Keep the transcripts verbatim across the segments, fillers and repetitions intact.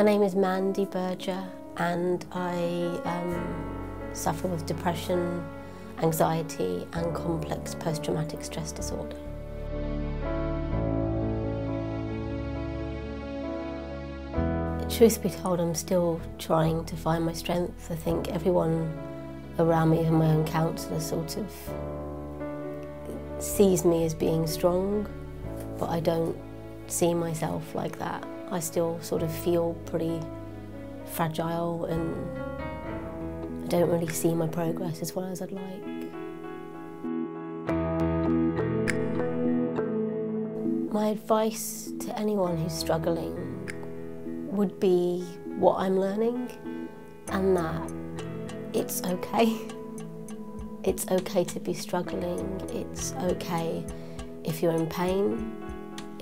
My name is Mandy Berger and I um, suffer with depression, anxiety and complex post-traumatic stress disorder. Truth be told, I'm still trying to find my strength. I think everyone around me, even my own counsellor, sort of sees me as being strong, but I don't see myself like that. I still sort of feel pretty fragile and I don't really see my progress as well as I'd like. My advice to anyone who's struggling would be what I'm learning, and that it's okay. It's okay to be struggling, it's okay if you're in pain,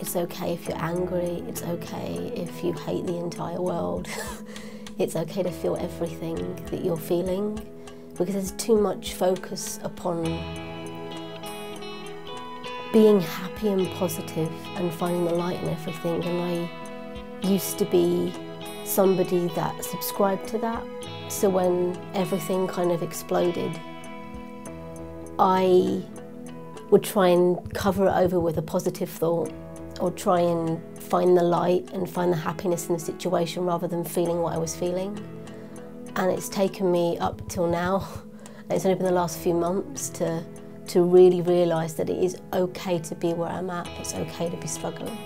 it's okay if you're angry, it's okay if you hate the entire world. It's okay to feel everything that you're feeling, because there's too much focus upon being happy and positive and finding the light in everything, and I used to be somebody that subscribed to that. So when everything kind of exploded, I would try and cover it over with a positive thought, or try and find the light and find the happiness in the situation rather than feeling what I was feeling. And it's taken me up till now, it's only been the last few months, to, to really realise that it is okay to be where I'm at, it's okay to be struggling.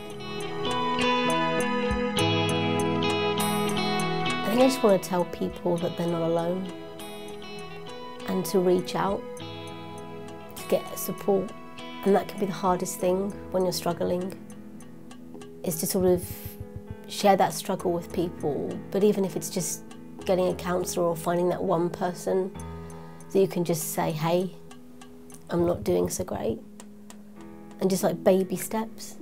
I just want to tell people that they're not alone and to reach out, to get support. And that can be the hardest thing when you're struggling, is to sort of share that struggle with people. But even if it's just getting a counsellor or finding that one person that you can just say, hey, I'm not doing so great. And just like baby steps.